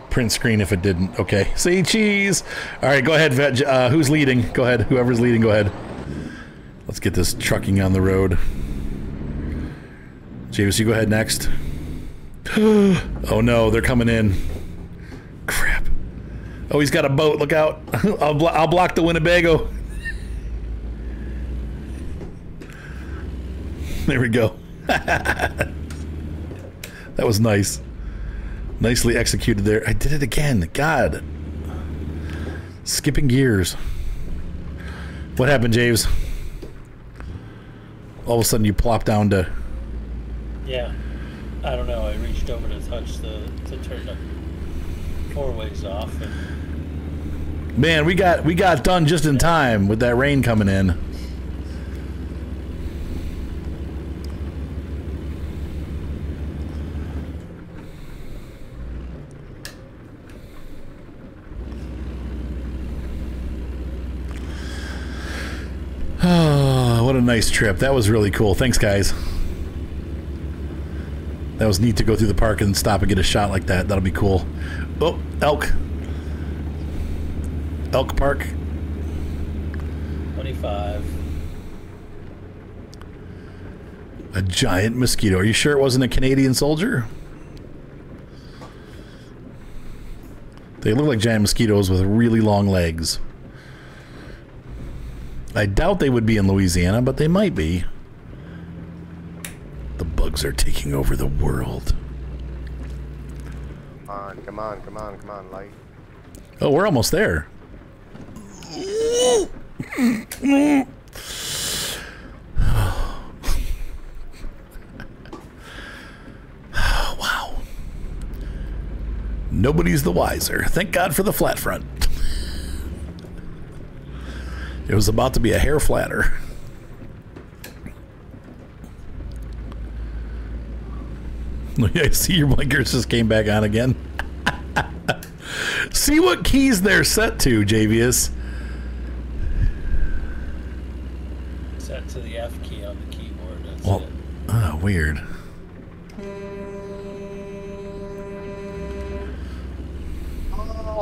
Print screen if it didn't. Okay. Say cheese. All right, go ahead, Veg. Who's leading? Go ahead. Whoever's leading, go ahead. Let's get this trucking on the road. Javis, you go ahead next. Oh no, they're coming in. Crap. Oh, he's got a boat. Look out. I'll block the Winnebago. There we go. That was nice. Nicely executed there. I did it again. God. Skipping gears. What happened, Javes? All of a sudden you plop down to... Yeah. I don't know. I reached over to touch to turn the four-ways off. And... Man, we got done just in time with that rain coming in. Oh, what a nice trip. That was really cool. Thanks, guys. That was neat to go through the park and stop and get a shot like that. That'll be cool. Oh, elk. Elk Park. 25. A giant mosquito. Are you sure it wasn't a Canadian soldier? They look like giant mosquitoes with really long legs. I doubt they would be in Louisiana, but they might be. The bugs are taking over the world. Come on, come on, come on, come on, light. Oh, we're almost there. nobody's the wiser. Thank God for the flat front. It was about to be a hair flatter. I see your blinkers just came back on again. See what keys they're set to, Javius. Set to the F key on the keyboard. That's well, it. Oh, weird.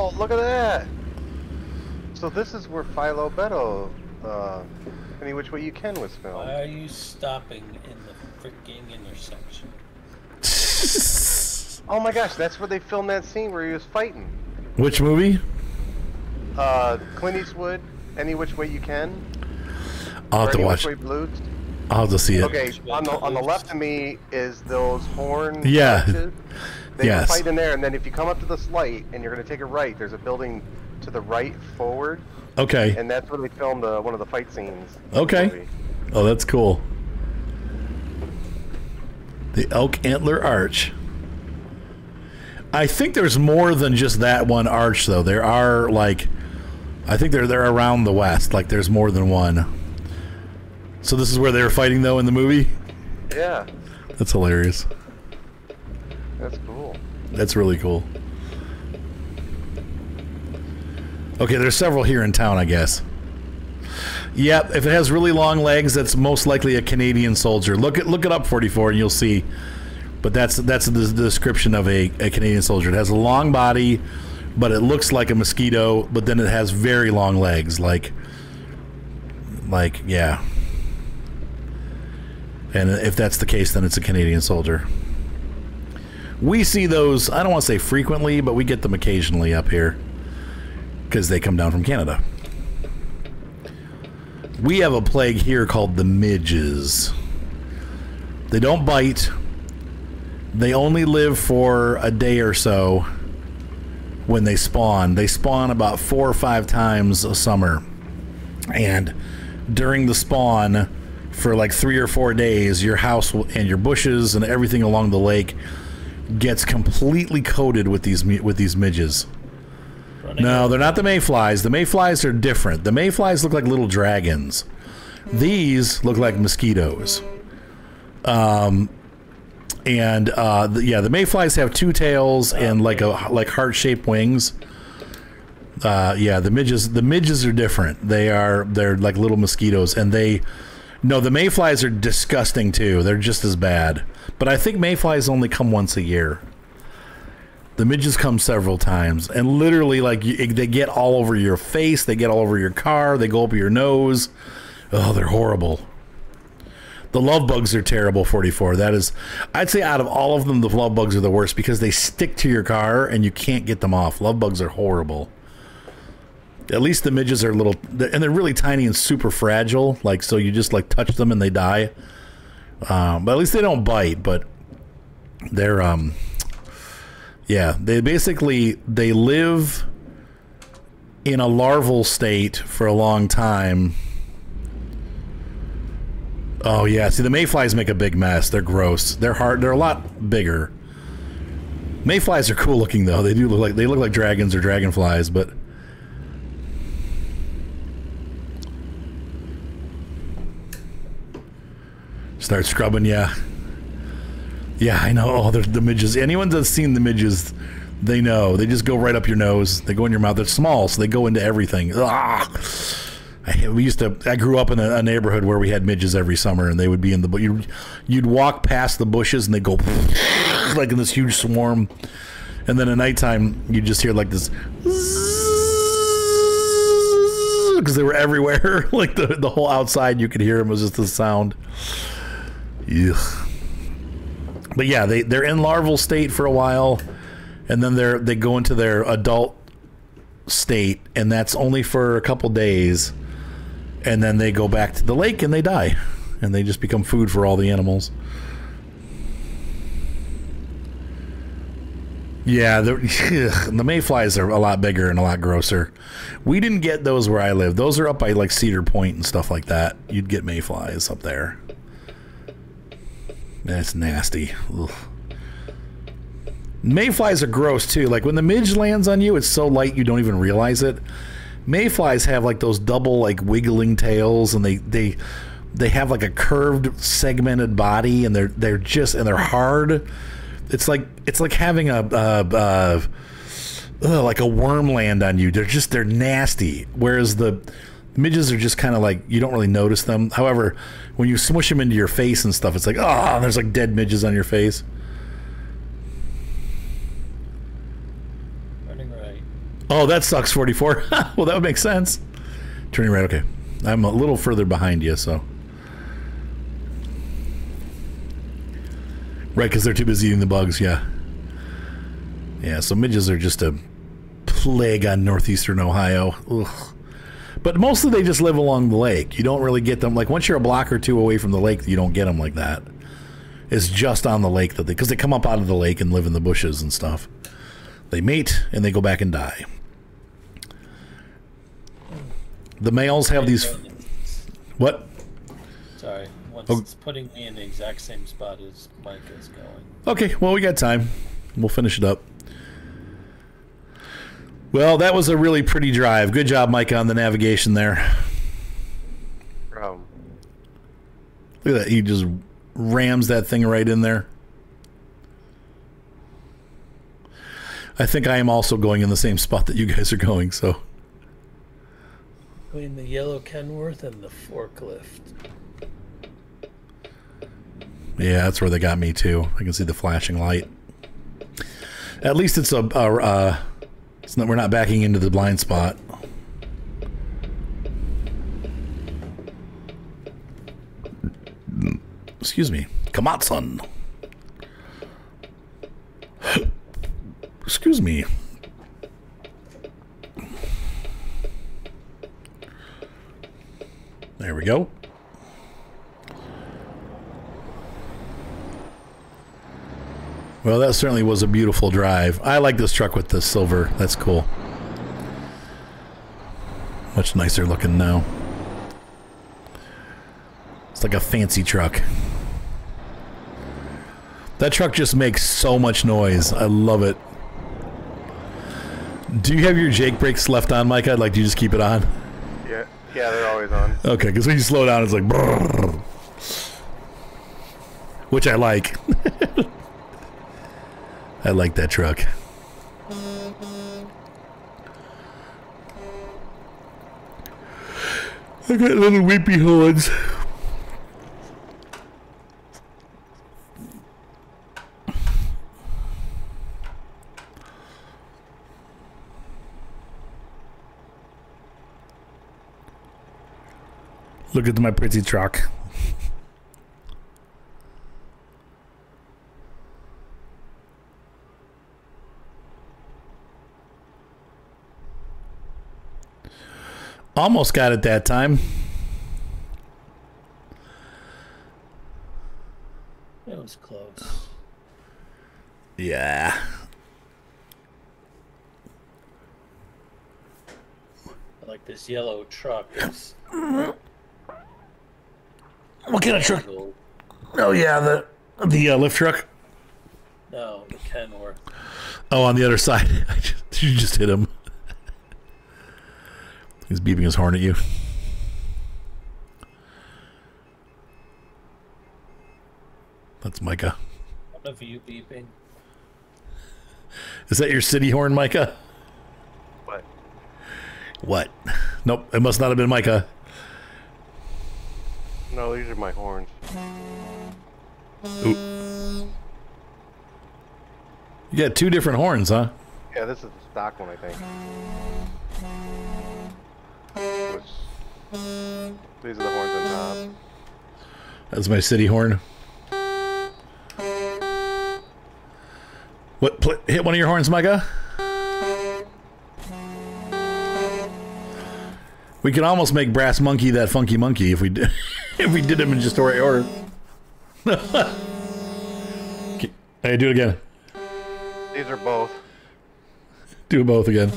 Oh, look at that. So this is where Philo Beto, Any Which Way You Can was filmed. Why are you stopping in the freaking intersection? Oh my gosh, that's where they filmed that scene where he was fighting. Which movie? Clint Eastwood, Any Which Way You Can. I'll have to watch. Any Which Way Blues. I'll have to see it. Okay, on the left of me is those horn. Yeah. Branches. They fight in there, and then if you come up to this light and you're going to take a right, there's a building to the right forward. Okay. And that's where they filmed one of the fight scenes. Okay. Oh, that's cool. The Elk Antler Arch. I think there's more than just that one arch, though. There are, like, I think they're around the west. Like, there's more than one. So this is where they were fighting, though, in the movie? Yeah. That's hilarious. That's cool. That's really cool. Okay, there's several here in town, I guess. Yep, if it has really long legs, that's most likely a Canadian soldier. Look it up, 44, and you'll see. But that's the description of a Canadian soldier. It has a long body, but it looks like a mosquito, but then it has very long legs, like yeah. And if that's the case, then it's a Canadian soldier. We see those, I don't want to say frequently, but we get them occasionally up here because they come down from Canada. We have a plague here called the midges. They don't bite. They only live for a day or so when they spawn. They spawn about 4 or 5 times a summer. And during the spawn, for like 3 or 4 days, your house and your bushes and everything along the lake gets completely coated with these midges. No, they're not the mayflies. The mayflies are different. The mayflies look like little dragons. These look like mosquitoes. The mayflies have 2 tails and like heart-shaped wings. The midges are different. They're like little mosquitoes, and the mayflies are disgusting too. They're just as bad. But I think mayflies only come once a year. The midges come several times, and literally, like, they get all over your face, they get all over your car, they go up your nose. Oh, they're horrible. The love bugs are terrible, 44. That is, I'd say out of all of them, the love bugs are the worst because they stick to your car and you can't get them off. Love bugs are horrible. At least the midges are little, and they're really tiny and super fragile. Like, so you just, like, touch them and they die. But at least they don't bite, but they're, yeah, they live in a larval state for a long time. Oh yeah, see, the mayflies make a big mess. They're gross. They're a lot bigger. Mayflies are cool looking though. They do look like dragons or dragonflies, but start scrubbing, yeah. Yeah, I know. Oh, the midges. Anyone that's seen the midges, they know. They just go right up your nose. They go in your mouth. They're small, so they go into everything. Ah! I grew up in a neighborhood where we had midges every summer, and they would be in the. You'd walk past the bushes, and they go like in this huge swarm. And then at nighttime, you just hear like this because they were everywhere. Like the whole outside, you could hear them. It was just the sound. Ugh. But yeah, they're in larval state for a while, and then they go into their adult state, and that's only for a couple days, and then they go back to the lake and they die, and they just become food for all the animals. Yeah, the mayflies are a lot bigger and a lot grosser. We didn't get those where I live. Those are up by like Cedar Point and stuff like that. You'd get mayflies up there. That's nasty. Ugh. Mayflies are gross too. Like when the midge lands on you, it's so light you don't even realize it. Mayflies have like those double like wiggling tails, and they have like a curved segmented body, and they're hard. It's like having like a worm land on you. They're nasty. Whereas the midges are just kind of like, you don't really notice them. However, when you smush them into your face and stuff, it's like, oh, there's like dead midges on your face. Turning right. Oh, that sucks, 44. Well, that would make sense. Turning right, okay. I'm a little further behind you, so. Right, because they're too busy eating the bugs, yeah. Yeah, so midges are just a plague on northeastern Ohio. Ugh. But mostly they just live along the lake. You don't really get them. Like, once you're a block or two away from the lake, you don't get them like that. It's just on the lake that they... Because they come up out of the lake and live in the bushes and stuff. They mate, and they go back and die. The males have these... What? Sorry. Once it's putting me in the exact same spot as Mike is going. Okay, well, we got time. We'll finish it up. Well, that was a really pretty drive. Good job, Mike, on the navigation there. Look at that. He just rams that thing right in there. I think I am also going in the same spot that you guys are going, so. Between the yellow Kenworth and the forklift. Yeah, that's where they got me, too. I can see the flashing light. At least it's so we're not backing into the blind spot. Excuse me. Kamatsun. Excuse me. There we go. Well, that certainly was a beautiful drive. I like this truck with the silver. That's cool. Much nicer looking now. It's like a fancy truck. That truck just makes so much noise. I love it. Do you have your Jake brakes left on, Mike? I'd like to just keep it on. Yeah, they're always on. Okay, because when you slow down, it's like... Brrr, which I like. I like that truck. I got little weepy horns. Look at my pretty truck. Almost got it that time. It was close. Yeah. I like this yellow truck. What kind of truck? Oh yeah, the lift truck. No, the Kenworth. Oh, on the other side. You just hit him. He's beeping his horn at you. That's Micah. What of you beeping? Is that your city horn, Micah? What? What? Nope, it must not have been Micah. No, these are my horns. Ooh. You got two different horns, huh? Yeah, this is the stock one, I think. These are the horns on top. That's my city horn. What? Hit one of your horns, Micah. We could almost make Brass Monkey that funky monkey if we did, if we did him in just the right order. Hey, do it again. These are both. Do both again.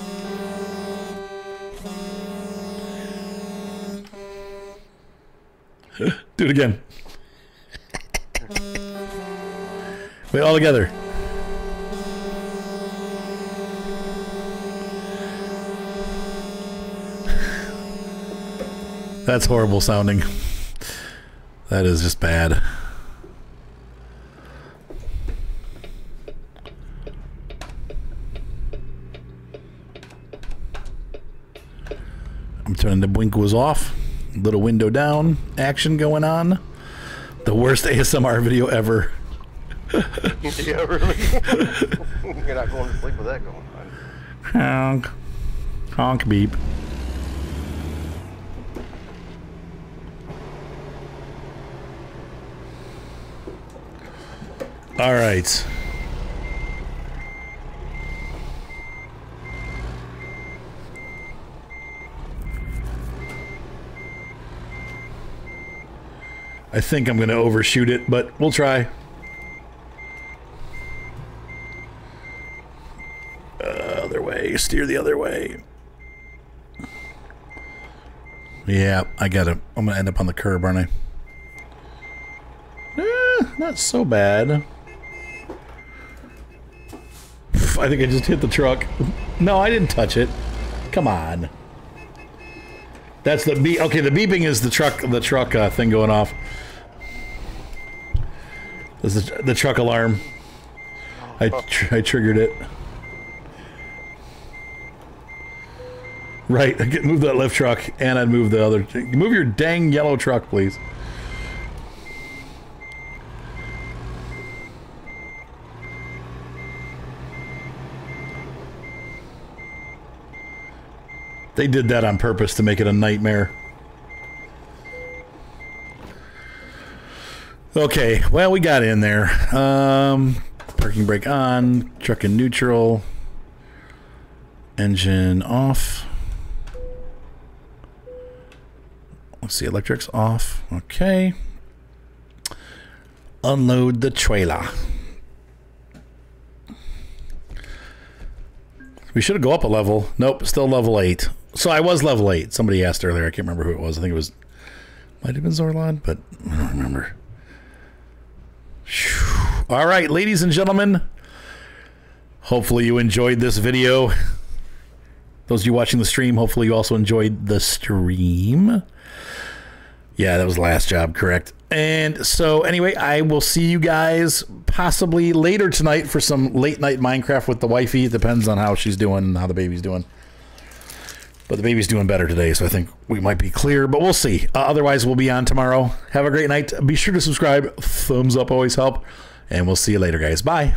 Do it again. Wait, all together. That's horrible sounding. That is just bad. I'm turning the blinkers off. Little window down. Action going on. The worst ASMR video ever. Yeah, really? You're not going to sleep with that going on. Honk. Honk beep. All right. I think I'm going to overshoot it, but we'll try. Other way. Steer the other way. Yeah, I got to. I'm going to end up on the curb, aren't I? Not so bad. I think I just hit the truck. No, I didn't touch it. Come on. That's the beep. Okay, the beeping is the truck thing going off. This is the truck alarm. I triggered it. Right, move that left truck, and I'd move the other. Move your dang yellow truck, please. They did that on purpose to make it a nightmare. Okay, well, we got in there. Parking brake on, truck in neutral, engine off. Let's see, electrics off. Okay. Unload the trailer. We should have go up a level. Nope, still level 8. So I was level 8. Somebody asked earlier. I can't remember who it was. I think it was... might have been Zorlon, but I don't remember. Whew. All right, ladies and gentlemen. Hopefully you enjoyed this video. Those of you watching the stream, hopefully you also enjoyed the stream. Yeah, that was the last job, correct? And so anyway, I will see you guys possibly later tonight for some late night Minecraft with the wifey. It depends on how she's doing, how the baby's doing. But the baby's doing better today, so I think we might be clear, but we'll see. Otherwise, we'll be on tomorrow. Have a great night. Be sure to subscribe. Thumbs up always help. And we'll see you later, guys. Bye.